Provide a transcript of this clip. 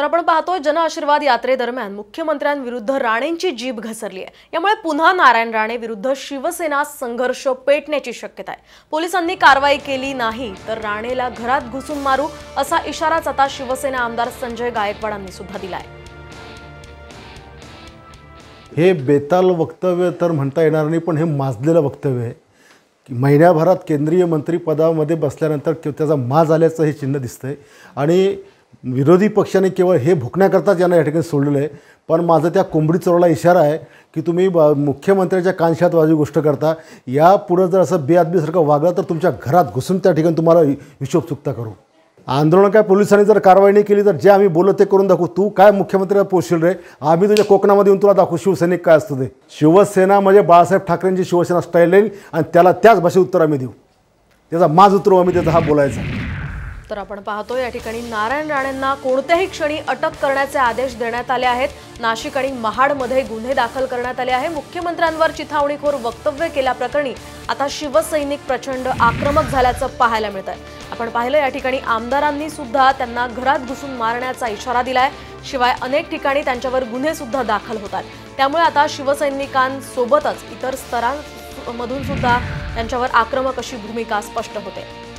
तर आपण पाहतोय जनआशीर्वाद यात्रेदरम्यान मुख्यमंत्र्यांविरुद्ध राणेंची जीभ घसरली आहे। यामुळे पुन्हा नारायण राणे विरुद्ध शिवसेना संघर्ष पेटण्याची शक्यता आहे। पोलिसांनी कारवाई केली नाही तर राणेला घरात घुसून मारू असा इशाराच आता शिवसेना आमदार संजय गायकवाडांनी सुद्धा दिलाय। हे बेताल वक्तव्य तर म्हणता येणार नाही, पण हे माजलेलं वक्तव्य आहे की महिन्याभरात केंद्रीय मंत्रिपदामध्ये बसल्यानंतर त्याचा माज आल्याचं हे चिन्ह दिसतंय। आणि विरोधी पक्षाने केवळ हे भुकण्याकरताच यांना या ठिकाणी सोडलेलं आहे, पण माझं त्या कोंबडी चोराला इशारा आहे की तुम्ही मुख्यमंत्र्यांच्या कानशात वाजवी गोष्ट करता, यापुढे जर असं बेअदबीसारखं वागला तर तुमच्या घरात घुसून त्या ठिकाणी तुम्हाला हिशोब चुकता करू। आंदोलन काय पोलिसांनी जर कारवाई नाही केली तर जे आम्ही बोलत ते करून दाखवू। तू काय मुख्यमंत्र्याला पोशील रे, आम्ही तुझ्या कोकणामध्ये येऊन तुला दाखवू शिवसैनिक काय असतं ते। शिवसेना म्हणजे बाळासाहेब ठाकरेंची शिवसेना स्टाईल आहे आणि त्याला त्याच भाषेत उत्तर आम्ही देऊ, त्याचा माज उतरवू आम्ही, त्याचा हा बोलायचा। तर आपण पाहतो या ठिकाणी नारायण राणेंना कोणत्याही क्षणी अटक करण्याचे आदेश देण्यात आले आहेत। नाशिक आणि महाडमध्ये गुन्हे दाखल करण्यात आले आहे। मुख्यमंत्र्यांवर चिथावणीखोर वक्तव्य केल्याप्रकरणी आता शिवसैनिक प्रचंड आक्रमक झाल्याचं पाहायला मिळतंय। आपण पाहिलं या ठिकाणी आमदारांनी सुद्धा त्यांना घरात घुसून मारण्याचा इशारा दिलाय। शिवाय अनेक ठिकाणी त्यांच्यावर गुन्हे सुद्धा दाखल होतात। त्यामुळे आता शिवसैनिकांसोबतच इतर स्तरांमधून सुद्धा त्यांच्यावर आक्रमक अशी भूमिका स्पष्ट होते।